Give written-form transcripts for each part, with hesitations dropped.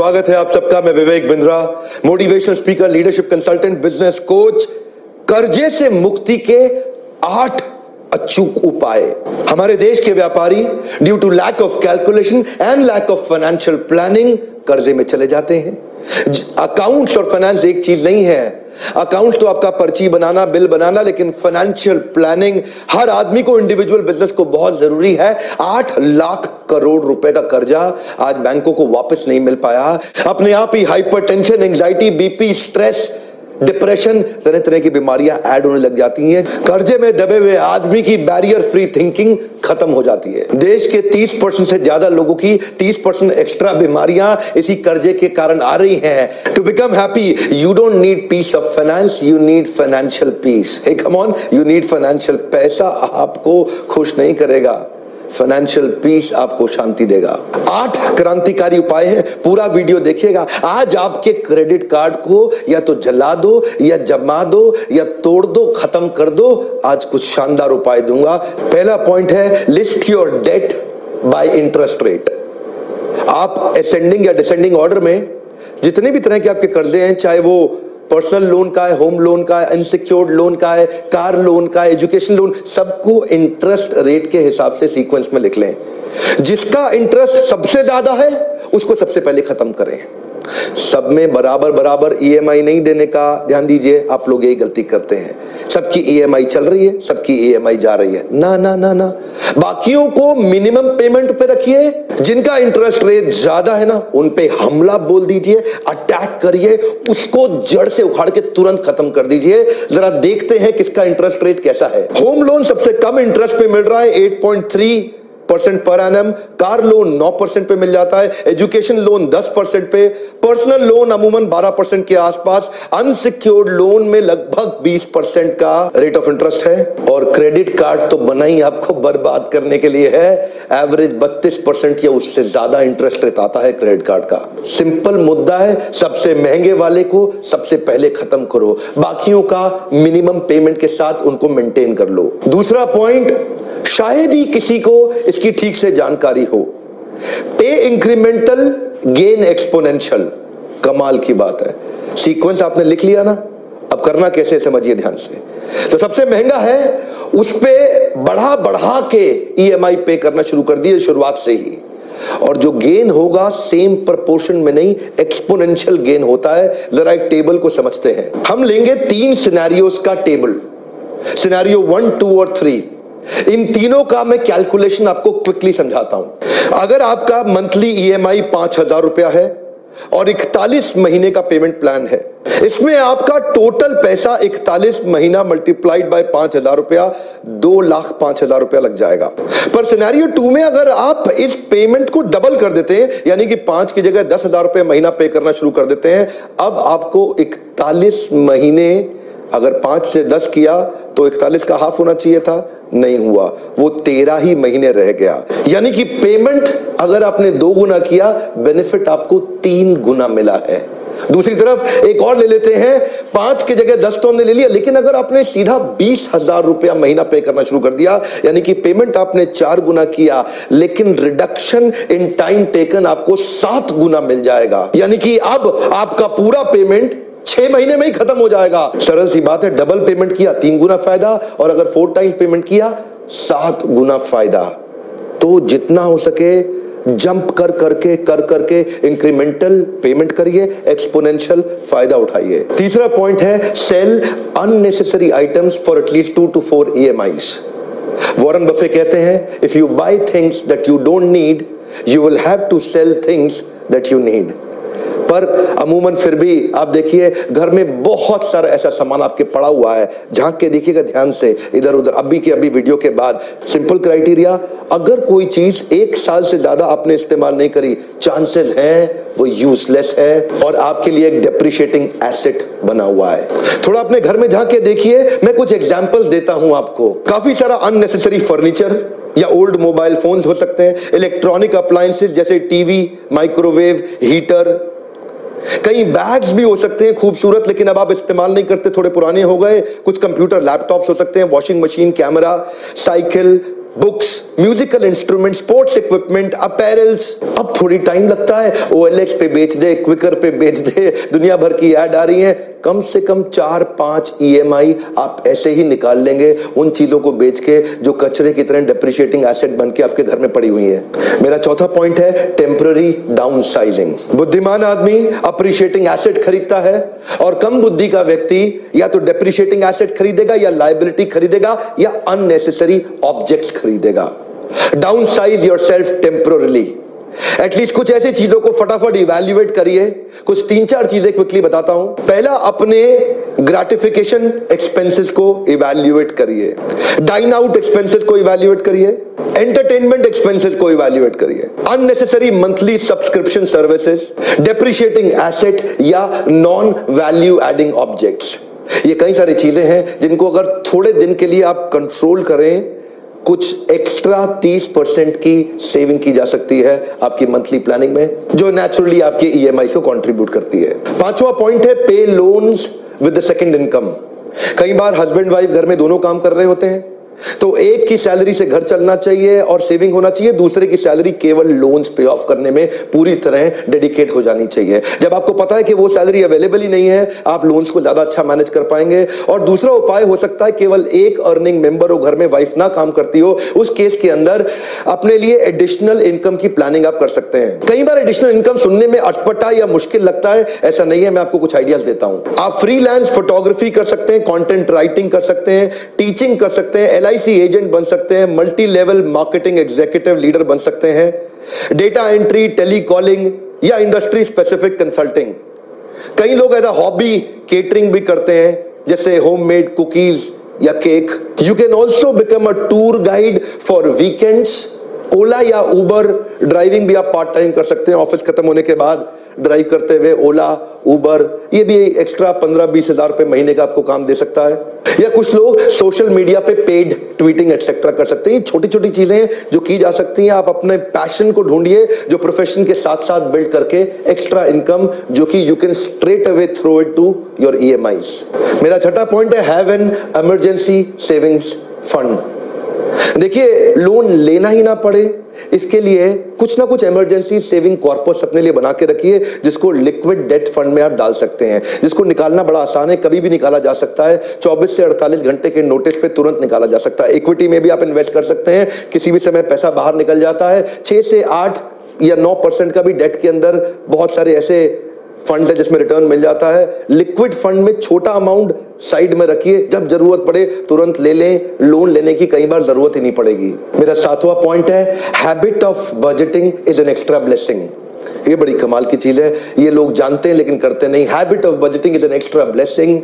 स्वागत है आप सबका। मैं Vivek Bindra, motivational speaker, leadership consultant, business coach. कर्जे से मुक्ति के 8 अचूक उपाय। हमारे देश के व्यापारी due to lack of calculation and lack of financial planning कर्जे में चले जाते हैं। अकाउंट्स और फाइनेंस एक चीज नहीं है। अकाउंट तो आपका पर्ची बनाना, बिल बनाना, लेकिन फाइनेंशियल प्लानिंग हर आदमी को, इंडिविजुअल बिजनेस को बहुत जरूरी है। 8 लाख करोड़ रुपए का कर्जा आज बैंकों को वापस नहीं मिल पाया। अपने आप ही hypertension, anxiety, BP, stress, depression, तरह तरह की बीमारियां ऐड होने लग जाती हैं। कर्जे में दबे हुए आदमी की बैरियर फ्री थिंकिंग खत्म हो जाती है। देश के 30% से ज्यादा लोगों की 30% एक्स्ट्रा बीमारियां इसी कर्जे के कारण आ रही हैं। To become happy you don't need peace of finance, you need financial peace. Hey come on, you need financial. पैसा आपको खुश नहीं करेगा, फाइनेंशियल पीस आपको शांति देगा। 8 क्रांतिकारी उपाय हैं, पूरा वीडियो देखिएगा। आज आपके क्रेडिट कार्ड को या तो जला दो या जमा दो या तोड़ दो, खत्म कर दो। आज कुछ शानदार उपाय दूंगा। पहला पॉइंट है list your debt by interest rate. आप असेंडिंग या डिसेंडिंग ऑर्डर में जितने भी तरह के आपके कर्जे हैं, चाहे वो पर्सनल लोन का है, होम लोन का है, अनसिक्योर्ड लोन का है, कार लोन का है, एजुकेशन लोन, सबको इंटरेस्ट रेट के हिसाब से सीक्वेंस में लिख लें। जिसका इंटरेस्ट सबसे ज्यादा है उसको सबसे पहले खत्म करें। सब में बराबर ईएमआई नहीं देने का ध्यान दीजिए। आप लोग यही गलती करते हैं, सबकी ईएमआई चल रही है, सबकी ईएमआई जा रही है। ना ना ना ना, बाकियों को मिनिमम पेमेंट पे रखिए। जिनका इंटरेस्ट रेट ज्यादा है ना, उन पे हमला बोल दीजिए, अटैक करिए, उसको जड़ से उखाड़ के तुरंत खत्म कर दीजिए। जरा देखते हैं किसका इंटरेस्ट रेट कैसा है। होम लोन सबसे कम इंटरेस्ट पे मिल रहा है, 8.3% पर एनम। कार लोन 9% पे मिल जाता है, एजुकेशन लोन 10% पे, पर्सनल लोन अमूमन 12% के आसपास, अनसिक्योर्ड लोन में लगभग 20% का रेट ऑफ इंटरेस्ट है। और क्रेडिट कार्ड तो बना ही आपको बर्बाद करने के लिए है। एवरेज 32% या उससे ज्यादा इंटरेस्ट रेट आता है क्रेडिट कार्ड का। सिंपल मुद्दा है, सबसे महंगे वाले को सबसे पहले खत्म करो, बाकियों का मिनिमम पेमेंट के साथ उनको मेंटेन कर लो। दूसरा पॉइंट, शायद ही किसी को इसकी ठीक से जानकारी हो, पे इंक्रीमेंटल गेन एक्सपोनेंशियल। कमाल की बात है, सीक्वेंस आपने लिख लिया ना, अब करना कैसे समझिए ध्यान से। तो सबसे महंगा है उस पे बढ़ा के ईएमआई पे करना शुरू कर दिए शुरुआत से ही, और जो गेन होगा सेम प्रोपोर्शन में नहीं, एक्सपोनेंशियल गेन होता है। जरा एक टेबल को समझते हैं। हम लेंगे 3 सिनेरियोस का टेबल, सिनेरियो 1, 2 और 3। इन तीनों का मैं कैलकुलेशन आपको क्विकली समझाता हूं। अगर आपका मंथली ईएमआई 5000 रुपया है और 41 महीने का पेमेंट प्लान है, इसमें आपका टोटल पैसा 41 महीना मल्टीप्लाइड बाय 5000 रुपया, 2,05,000 रुपया लग जाएगा। पर सिनेरियो 2 में अगर आप इस पेमेंट को डबल कर देते हैं, यानी कि 5 की जगह 10,000 रुपया महीना पे करना शुरू कर देते हैं, अब आपको 41 महीने, अगर 5 से 10 किया तो 41 का हाफ होना चाहिए था, नहीं हुआ, वो 13 ही महीने रह गया। यानी कि पेमेंट अगर आपने 2 गुना किया, बेनिफिट आपको 3 गुना मिला है। दूसरी तरफ एक और ले लेते हैं, 5 की जगह 10 तो हमने ले लिया, लेकिन अगर आपने सीधा 20,000 रुपया महीना पे करना शुरू कर दिया, यानी कि पेमेंट आपने 4 गुना किया, लेकिन रिडक्शन इन टाइम टेकन आपको 7 गुना मिल जाएगा। यानी कि अब आपका पूरा पेमेंट 6 महीने में ही खत्म हो जाएगा। सरल सी बात है, डबल पेमेंट किया 3 गुना फायदा, और अगर 4 टाइम पेमेंट किया 7 गुना फायदा। तो जितना हो सके जंप कर करके इंक्रीमेंटल पेमेंट करिए, एक्सपोनेंशियल फायदा उठाइए। तीसरा पॉइंट है sell unnecessary items for at least 2 to 4 EMIs. Warren Buffett कहते हैं, if you buy things that you don't need you will have to sell things that you need. पर अमूमन फिर भी आप देखिए, घर में बहुत सारा ऐसा सामान आपके पड़ा हुआ है, झांक के देखिएगा ध्यान से इधर उधर। अभी के अभी वीडियो के बाद सिंपल क्राइटेरिया, अगर कोई चीज 1 साल से ज्यादा आपने इस्तेमाल नहीं करी, चांसेस हैं वो यूजलेस है और आपके लिए एक डेप्रिशिएटिंग एसेट बना हुआ है। थोड़ा अपने घर में झांक के देखिए, मैं कुछ एग्जाम्पल्स देता हूं आपको। काफी सारा अननेसेसरी फर्नीचर या ओल्ड मोबाइल फोन हो सकते हैं, इलेक्ट्रॉनिक अप्लायंसेस जैसे टीवी, माइक्रोवेव, हीटर, कई बैग्स भी हो सकते हैं खूबसूरत, लेकिन अब आप इस्तेमाल नहीं करते, थोड़े पुराने हो गए। कुछ कंप्यूटर, लैपटॉप्स हो सकते हैं, washing machine, camera, cycle, books, musical instruments, sports equipment, apparels। अब थोड़ी टाइम लगता है, OLX पे बेच दे, क्विकर पे बेच दे, दुनिया भर की ऐड आ रही है। कम से कम 4-5 EMI आप ऐसे ही निकाल लेंगे उन चीजों को बेच के जो कचरे की तरह डिप्रिशिएटिंग एसेट बन के आपके घर में पड़ी हुई है। मेरा चौथा पॉइंट है टेम्पररी डाउनसाइजिंग। बुद्धिमान आदमी अप्रिशिएटिंग एसेट खरीदता है और कम बुद्धि का व्यक्ति या तो डेप्रिशिएटिंग एसेट खरीदेगा या लायबिलिटी खरीदेगा या अननेसेसरी ऑब्जेक्ट खरीदेगा। डाउनसाइज योरसेल्फ टेम्पररीली। एटलीस्ट कुछ ऐसी चीजों को फटाफट इवैल्यूएट करिए। कुछ 3-4 चीजें क्विकली बताता हूं। पहला, अपने ग्रेटिफिकेशन एक्सपेंसेस को इवैल्यूएट करिए, डाइन आउट एक्सपेंसेस को इवैल्यूएट करिए, एंटरटेनमेंट एक्सपेंसेस को इवैल्यूएट करिए, unnecessary monthly subscription services, depreciating asset या नॉन वैल्यू एडिंग ऑब्जेक्ट्स। ये कई सारी चीजें हैं जिनको अगर थोड़े दिन के लिए आप कंट्रोल करें, कुछ एक्स्ट्रा 30% की सेविंग की जा सकती है आपकी मंथली प्लानिंग में, जो नेचुरली आपके EMI को कंट्रीब्यूट करती है। पांचवा पॉइंट है pay loans with the second income. कई बार हस्बैंड वाइफ घर में दोनों काम कर रहे होते हैं, तो एक की सैलरी से घर चलना चाहिए और सेविंग होना चाहिए, दूसरे की सैलरी केवल लोन्स पे ऑफ करने में पूरी तरह डेडिकेट हो जानी चाहिए। जब आपको पता है कि वो सैलरी अवेलेबल ही नहीं है, आप लोन्स को ज्यादा अच्छा मैनेज कर पाएंगे। और दूसरा उपाय हो सकता है केवल एक अर्निंग मेंबर हो, घर में वाइफ ना काम करती हो, उस केस के अंदर अपने लिए एडिशनल इनकम की प्लानिंग आप कर सकते हैं। कई बार एडिशनल इनकम सुनने में अटपटा या मुश्किल लगता है, ऐसा नहीं है। मैं आपको कुछ आइडियाज देता हूं। आप फ्रीलांस फोटोग्राफी कर सकते हैं, कॉन्टेंट राइटिंग कर सकते हैं, टीचिंग कर सकते हैं, LIC एजेंट बन सकते हैं, multi level marketing executive leader बन सकते हैं, डेटा एंट्री, टेलीकॉलिंग या इंडस्ट्री स्पेसिफिक कंसल्टिंग। कई लोग ऐसा हॉबी केटरिंग भी करते हैं, जैसे होममेड कुकीज या cake. You can also become a tour guide for weekends. Ola या उबर ड्राइविंग भी आप पार्ट टाइम कर सकते हैं। ऑफिस खत्म होने के बाद ड्राइव करते हुए ओला उबर, ये भी एक्स्ट्रा 15-20 हजार रुपए महीने का आपको काम दे सकता है। या कुछ लोग सोशल मीडिया पे पेड ट्वीटिंग एक्सेट्रा कर सकते हैं। छोटी छोटी चीजें जो की जा सकती हैं। आप अपने पैशन को ढूंढिए जो प्रोफेशन के साथ साथ बिल्ड करके एक्स्ट्रा इनकम जो कि you can straight away throw it to your EMIs। मेरा छठा पॉइंट है have an emergency savings fund. देखिए, लोन लेना ही ना पड़े, इसके लिए कुछ ना कुछ इमरजेंसी सेविंग कॉर्पस अपने लिए बना के रखिए, जिसको लिक्विड डेट फंड में आप डाल सकते हैं, जिसको निकालना बड़ा आसान है, कभी भी निकाला जा सकता है। 24 से 48 घंटे के नोटिस पे तुरंत निकाला जा सकता है। इक्विटी में भी आप इन्वेस्ट कर सकते हैं, किसी भी समय पैसा बाहर निकल जाता है। 6 से 8 या 9% का भी डेट के अंदर बहुत सारे ऐसे फंड है जिसमें रिटर्न मिल जाता है। लिक्विड फंड में छोटा अमाउंट साइड में रखिए, जब जरूरत पड़े तुरंत ले लें, लोन लेने की कई बार जरूरत ही नहीं पड़ेगी। मेरा सातवां पॉइंट है habit of budgeting is an extra blessing. ये बड़ी कमाल की चीज है, ये लोग जानते हैं लेकिन करते नहीं। Habit of budgeting is an extra blessing.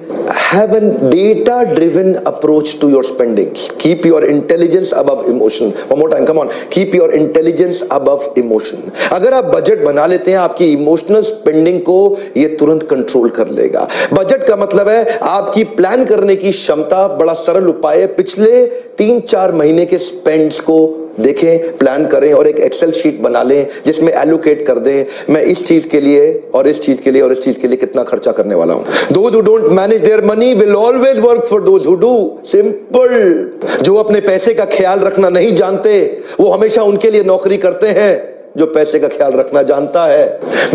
Have N data driven approach to your spending. Keep your intelligence above emotion. One more time, come on, keep your intelligence above emotion. अगर आप बजट बना लेते हैं, आपकी emotional spending को ये तुरंत control कर लेगा। बजट का मतलब है आपकी प्लान करने की क्षमता। बड़ा सरल उपाय है, पिछले 3-4 महीने के स्पेंड्स को देखें, प्लान करें और एक एक्सेल शीट बना लें जिसमें एलोकेट कर दें, मैं इस चीज के लिए और इस चीज के लिए और इस चीज के लिए कितना खर्चा करने वाला हूं। Those who don't manage their money will always work for those who do. Simple. जो अपने पैसे का ख्याल रखना नहीं जानते, वो हमेशा उनके लिए नौकरी करते हैं जो पैसे का ख्याल रखना जानता है।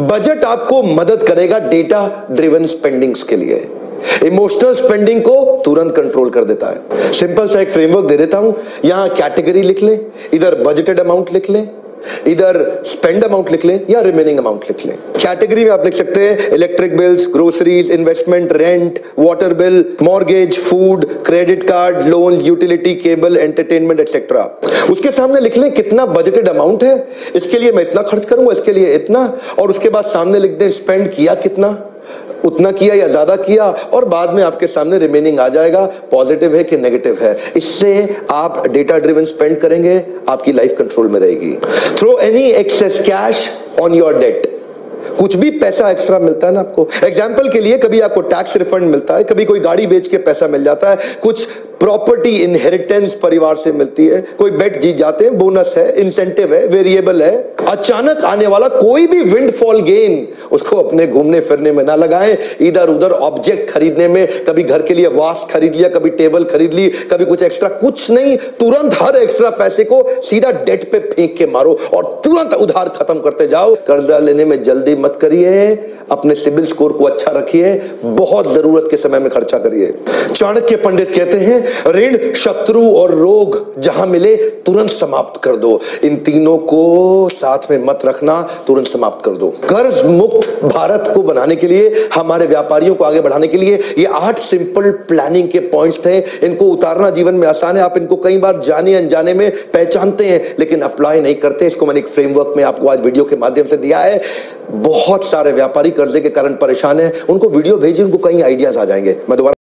बजट आपको मदद करेगा डेटा ड्रिवन स्पेंडिंग्स के लिए, इमोशनल स्पेंडिंग को तुरंत कंट्रोल कर देता है। सिंपल सा एक फ्रेमवर्क दे देता हूं। यहां कैटेगरी लिख लें, इधर बजटेड अमाउंट लिख लें, इधर स्पेंड अमाउंट लिख लें या रिमेनिंग अमाउंट लिख लें। कैटेगरी में आप लिख सकते हैं electric bills, groceries, investment, rent, water bill, mortgage, food, credit card, loan, utility, cable, entertainment etcetera. उसके सामने लिख लें कितना बजटेड अमाउंट है, इसके लिए मैं इतना खर्च करूंगा, इसके लिए इतना, और उसके बाद सामने लिख दें स्पेंड किया कितना, उतना किया या ज्यादा किया, और बाद में आपके सामने रिमेनिंग आ जाएगा, पॉजिटिव है कि नेगेटिव है। इससे आप डेटा ड्रिवन स्पेंड करेंगे, आपकी लाइफ कंट्रोल में रहेगी। Throw any excess cash on your debt. कुछ भी पैसा एक्स्ट्रा मिलता है ना आपको, एग्जाम्पल के लिए कभी आपको टैक्स रिफंड मिलता है, कभी कोई गाड़ी बेच के पैसा मिल जाता है, कुछ प्रॉपर्टी इनहेरिटेंस परिवार से मिलती है, कोई बेट जीत जाते हैं, बोनस है, इंसेंटिव है, वेरिएबल है। अचानक आने वाला कोई भी विंडफॉल गेन उसको अपने घूमने फिरने में ना लगाएं, इधर उधर ऑब्जेक्ट खरीदने में, कभी घर के लिए वास खरीद लिया, कभी टेबल खरीद ली, कभी कुछ एक्स्ट्रा, कुछ नहीं, तुरंत हर एक्स्ट्रा पैसे को सीधा डेट पे फेंक के मारो और तुरंत उधार खत्म करते जाओ। कर्जा लेने में जल्दी मत करिए, अपने सिबिल स्कोर को अच्छा रखिए, बहुत जरूरत के समय में खर्चा करिए। चाणक्य पंडित कहते हैं ऋण, शत्रु और रोग जहां मिले तुरंत समाप्त कर दो, इन तीनों को साथ में मत रखना, तुरंत समाप्त कर दो। कर्ज मुक्त भारत को बनाने के लिए, हमारे व्यापारियों को आगे बढ़ाने के लिए ये 8 सिंपल प्लानिंग के पॉइंट्स थे। इनको उतारना जीवन में आसान है, आप इनको कई बार जाने अनजाने में पहचानते हैं लेकिन अप्लाई नहीं करते। इसको मैंने एक फ्रेमवर्क में आपको आज वीडियो के माध्यम से दिया है। बहुत सारे व्यापारी कर्जे के कारण परेशान हैं, उनको वीडियो भेजिए, उनको कई आइडियाज आ जाएंगे। मैं दोबारा